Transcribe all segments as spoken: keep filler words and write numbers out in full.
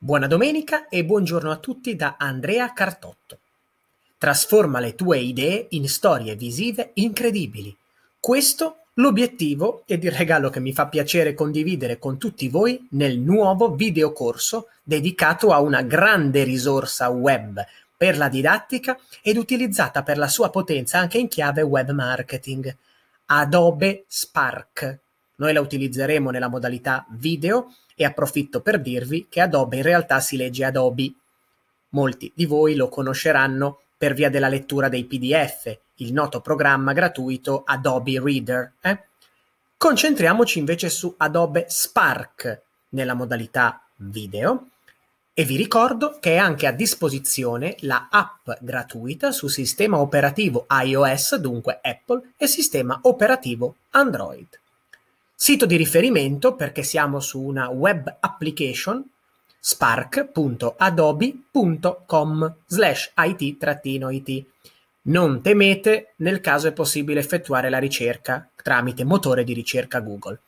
Buona domenica e buongiorno a tutti da Andrea Cartotto. Trasforma le tue idee in storie visive incredibili. Questo l'obiettivo ed il regalo che mi fa piacere condividere con tutti voi nel nuovo videocorso dedicato a una grande risorsa web per la didattica ed utilizzata per la sua potenza anche in chiave web marketing, Adobe Spark. Noi la utilizzeremo nella modalità video e approfitto per dirvi che Adobe in realtà si legge Adobe. Molti di voi lo conosceranno per via della lettura dei P D F, il noto programma gratuito Adobe Reader. Eh? Concentriamoci invece su Adobe Spark nella modalità video e vi ricordo che è anche a disposizione la app gratuita su sistema operativo iOS, dunque Apple, e sistema operativo Android. Sito di riferimento, perché siamo su una web application, spark punto adobe punto com slash it trattino it. Non temete, nel caso è possibile effettuare la ricerca tramite motore di ricerca Google.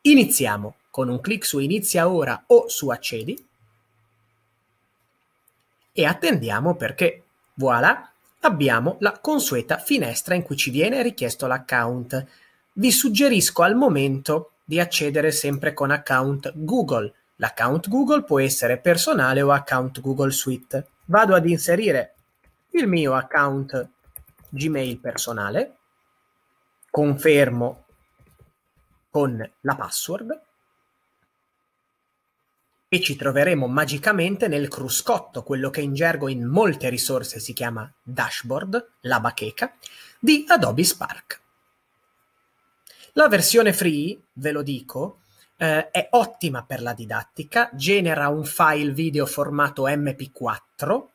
Iniziamo con un clic su Inizia ora o su Accedi e attendiamo perché, voilà, abbiamo la consueta finestra in cui ci viene richiesto l'account. Vi suggerisco al momento di accedere sempre con account Google. L'account Google può essere personale o account Google Suite. Vado ad inserire il mio account Gmail personale, confermo con la password e ci troveremo magicamente nel cruscotto, quello che in gergo in molte risorse si chiama dashboard, la bacheca, di Adobe Spark. La versione free, ve lo dico, eh, è ottima per la didattica, genera un file video formato M P quattro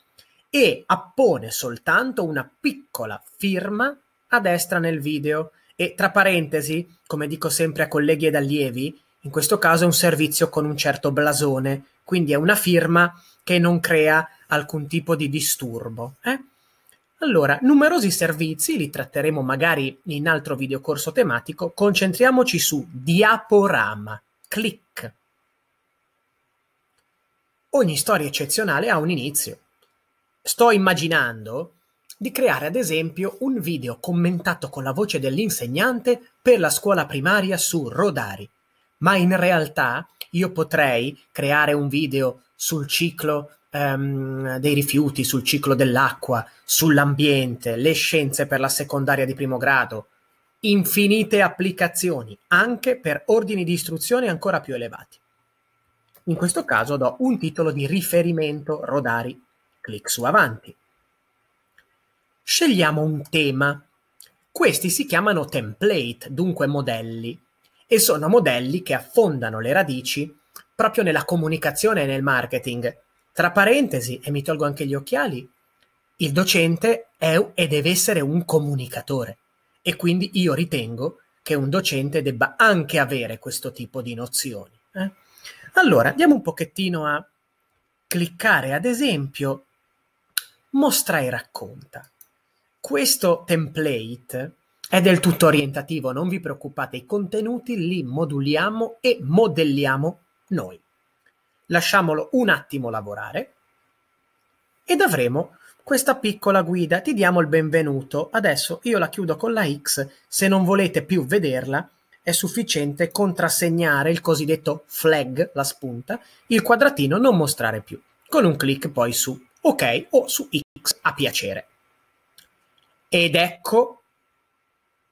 e appone soltanto una piccola firma a destra nel video. E tra parentesi, come dico sempre a colleghi ed allievi, in questo caso è un servizio con un certo blasone, quindi è una firma che non crea alcun tipo di disturbo, eh? Allora, numerosi servizi, li tratteremo magari in altro videocorso tematico, concentriamoci su diaporama, clic. Ogni storia eccezionale ha un inizio. Sto immaginando di creare ad esempio un video commentato con la voce dell'insegnante per la scuola primaria su Rodari, ma in realtà io potrei creare un video sul ciclo dei rifiuti, sul ciclo dell'acqua, sull'ambiente, le scienze per la secondaria di primo grado, infinite applicazioni, anche per ordini di istruzione ancora più elevati. In questo caso do un titolo di riferimento Rodari, clic su Avanti. Scegliamo un tema. Questi si chiamano template, dunque modelli, e sono modelli che affondano le radici proprio nella comunicazione e nel marketing. Tra parentesi, e mi tolgo anche gli occhiali, il docente è e deve essere un comunicatore e quindi io ritengo che un docente debba anche avere questo tipo di nozioni. Eh? Allora, andiamo un pochettino a cliccare, ad esempio, mostra e racconta. Questo template è del tutto orientativo, non vi preoccupate, i contenuti li moduliamo e modelliamo noi. Lasciamolo un attimo lavorare ed avremo questa piccola guida. Ti diamo il benvenuto. Adesso io la chiudo con la X. Se non volete più vederla, è sufficiente contrassegnare il cosiddetto flag, la spunta, il quadratino non mostrare più, con un clic poi su OK o su X a piacere. Ed ecco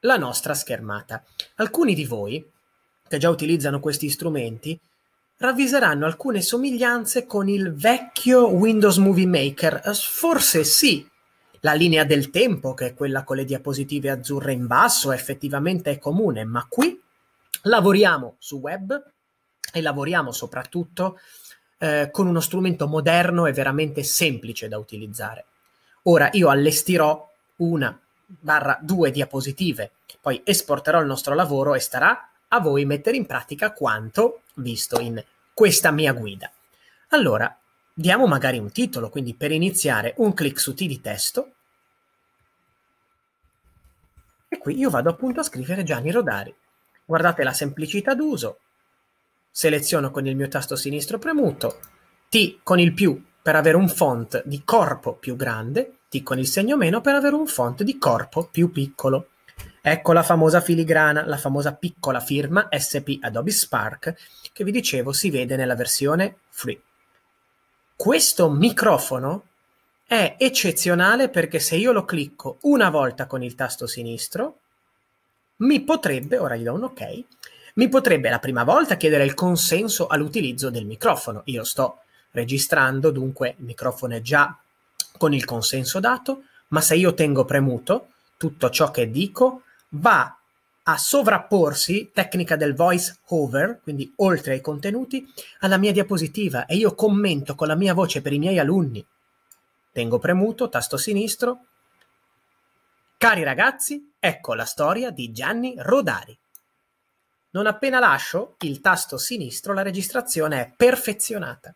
la nostra schermata. Alcuni di voi che già utilizzano questi strumenti ravviseranno alcune somiglianze con il vecchio Windows Movie Maker. Forse sì, la linea del tempo, che è quella con le diapositive azzurre in basso, effettivamente è comune, ma qui lavoriamo su web e lavoriamo soprattutto eh, con uno strumento moderno e veramente semplice da utilizzare. Ora io allestirò una barra due diapositive, poi esporterò il nostro lavoro e starà a voi mettere in pratica quanto visto in questa mia guida. Allora, diamo magari un titolo, quindi per iniziare un clic su T di testo e qui io vado appunto a scrivere Gianni Rodari. Guardate la semplicità d'uso, seleziono con il mio tasto sinistro premuto, T con il più per avere un font di corpo più grande, T con il segno meno per avere un font di corpo più piccolo. Ecco la famosa filigrana, la famosa piccola firma S P Adobe Spark che vi dicevo si vede nella versione free. Questo microfono è eccezionale perché se io lo clicco una volta con il tasto sinistro mi potrebbe, ora gli do un ok, mi potrebbe la prima volta chiedere il consenso all'utilizzo del microfono. Io sto registrando, dunque il microfono è già con il consenso dato, ma se io tengo premuto tutto ciò che dico va a sovrapporsi, tecnica del voice over, quindi oltre ai contenuti, alla mia diapositiva e io commento con la mia voce per i miei alunni. Tengo premuto, tasto sinistro. Cari ragazzi, ecco la storia di Gianni Rodari. Non appena lascio il tasto sinistro, la registrazione è perfezionata.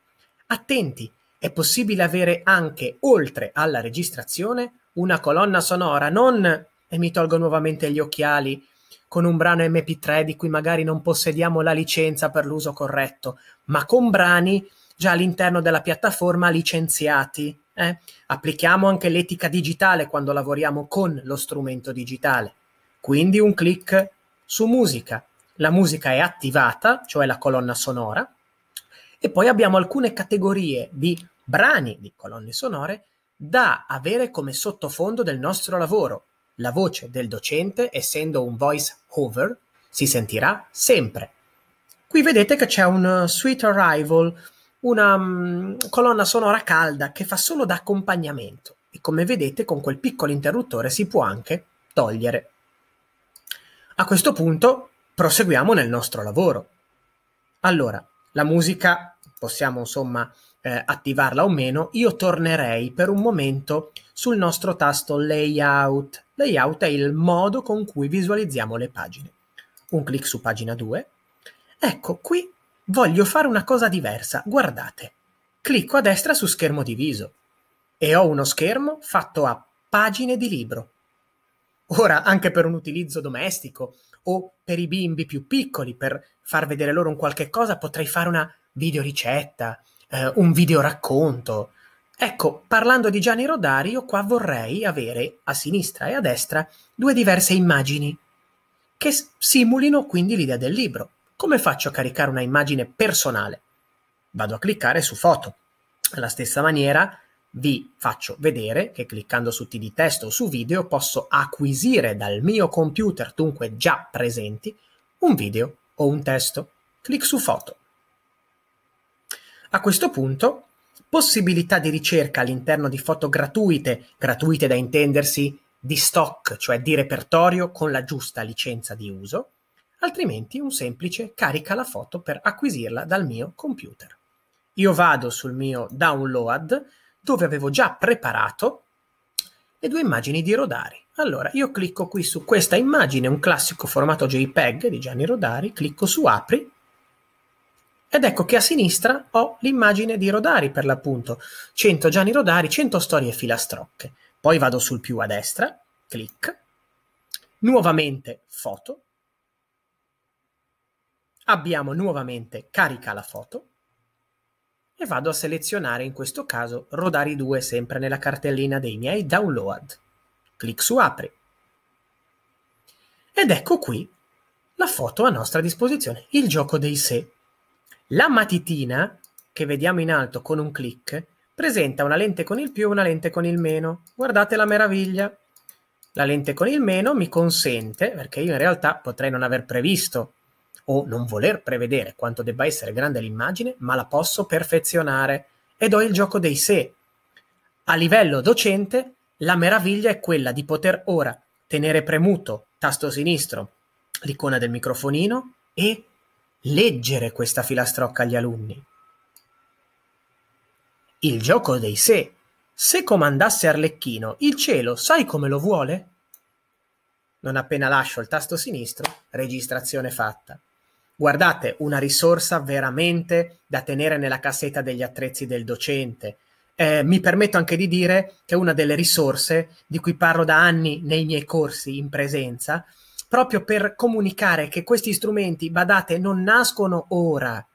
Attenti, è possibile avere anche, oltre alla registrazione, una colonna sonora, non e mi tolgo nuovamente gli occhiali con un brano M P tre di cui magari non possediamo la licenza per l'uso corretto, ma con brani già all'interno della piattaforma licenziati. Eh? Applichiamo anche l'etica digitale quando lavoriamo con lo strumento digitale. Quindi un clic su musica. La musica è attivata, cioè la colonna sonora, e poi abbiamo alcune categorie di brani, di colonne sonore, da avere come sottofondo del nostro lavoro. La voce del docente, essendo un voice over, si sentirà sempre. Qui vedete che c'è un Sweet Arrival, una um, colonna sonora calda che fa solo da accompagnamento e come vedete con quel piccolo interruttore si può anche togliere. A questo punto proseguiamo nel nostro lavoro. Allora, la musica possiamo insomma eh, attivarla o meno. Io tornerei per un momento sul nostro tasto Layout. Layout è il modo con cui visualizziamo le pagine. Un clic su pagina due. Ecco, qui voglio fare una cosa diversa. Guardate, clicco a destra su schermo diviso e ho uno schermo fatto a pagine di libro. Ora, anche per un utilizzo domestico o per i bimbi più piccoli, per far vedere loro un qualche cosa, potrei fare una videoricetta, eh, un videoracconto. Ecco, parlando di Gianni Rodari, io qua vorrei avere a sinistra e a destra due diverse immagini che simulino quindi l'idea del libro. Come faccio a caricare una immagine personale? Vado a cliccare su foto. Alla stessa maniera vi faccio vedere che cliccando su T di testo o su video posso acquisire dal mio computer, dunque già presenti, un video o un testo. Clic su foto. A questo punto, possibilità di ricerca all'interno di foto gratuite, gratuite da intendersi di stock, cioè di repertorio con la giusta licenza di uso, altrimenti un semplice carica la foto per acquisirla dal mio computer. Io vado sul mio download, dove avevo già preparato le due immagini di Rodari. Allora, io clicco qui su questa immagine, un classico formato JPEG di Gianni Rodari, clicco su apri, ed ecco che a sinistra ho l'immagine di Rodari per l'appunto, cento Gianni Rodari, cento storie filastrocche. Poi vado sul più a destra, clic, nuovamente foto, abbiamo nuovamente carica la foto, e vado a selezionare in questo caso Rodari due sempre nella cartellina dei miei download. Clic su apri. Ed ecco qui la foto a nostra disposizione, il gioco dei sé. La matitina, che vediamo in alto con un clic, presenta una lente con il più e una lente con il meno. Guardate la meraviglia! La lente con il meno mi consente, perché io in realtà potrei non aver previsto o non voler prevedere quanto debba essere grande l'immagine, ma la posso perfezionare ed ho il gioco dei sé. A livello docente, la meraviglia è quella di poter ora tenere premuto, tasto sinistro, l'icona del microfonino e leggere questa filastrocca agli alunni. Il gioco dei sé. Se comandasse Arlecchino, il cielo sai come lo vuole? Non appena lascio il tasto sinistro, registrazione fatta. Guardate, una risorsa veramente da tenere nella cassetta degli attrezzi del docente. Eh, mi permetto anche di dire che è una delle risorse di cui parlo da anni nei miei corsi in presenza, proprio per comunicare che questi strumenti, badate, non nascono ora,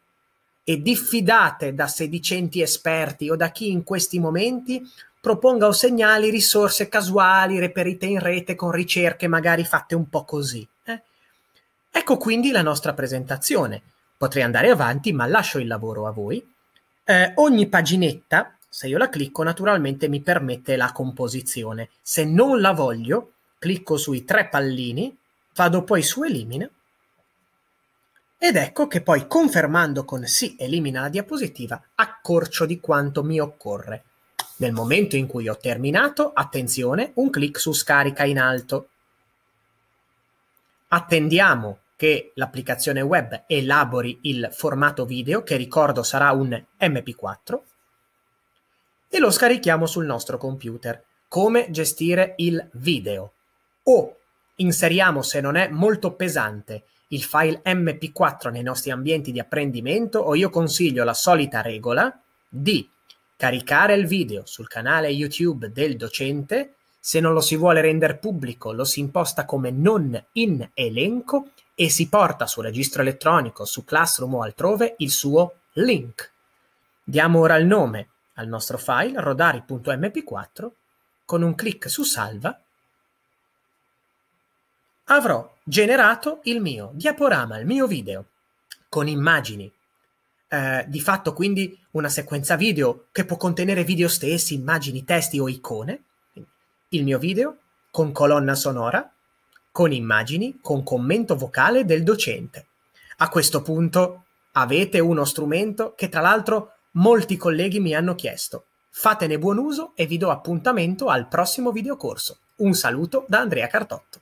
e diffidate da sedicenti esperti o da chi in questi momenti proponga o segnali risorse casuali reperite in rete con ricerche magari fatte un po' così. Eh? Ecco quindi la nostra presentazione. Potrei andare avanti, ma lascio il lavoro a voi. Eh, ogni paginetta, se io la clicco, naturalmente mi permette la composizione. Se non la voglio, clicco sui tre pallini, vado poi su elimina, ed ecco che poi, confermando con sì, elimina la diapositiva, accorcio di quanto mi occorre. Nel momento in cui ho terminato, attenzione, un clic su scarica in alto. Attendiamo che l'applicazione web elabori il formato video, che ricordo sarà un M P quattro, e lo scarichiamo sul nostro computer. Come gestire il video? O inseriamo, se non è molto pesante, il file M P quattro nei nostri ambienti di apprendimento, o io consiglio la solita regola di caricare il video sul canale YouTube del docente. Se non lo si vuole rendere pubblico, lo si imposta come non in elenco e si porta sul registro elettronico, su Classroom o altrove, il suo link. Diamo ora il nome al nostro file, rodari punto M P quattro, con un clic su salva, avrò generato il mio diaporama, il mio video, con immagini. Eh, di fatto quindi una sequenza video che può contenere video stessi, immagini, testi o icone. Il mio video con colonna sonora, con immagini, con commento vocale del docente. A questo punto avete uno strumento che tra l'altro molti colleghi mi hanno chiesto. Fatene buon uso e vi do appuntamento al prossimo videocorso. Un saluto da Andrea Cartotto.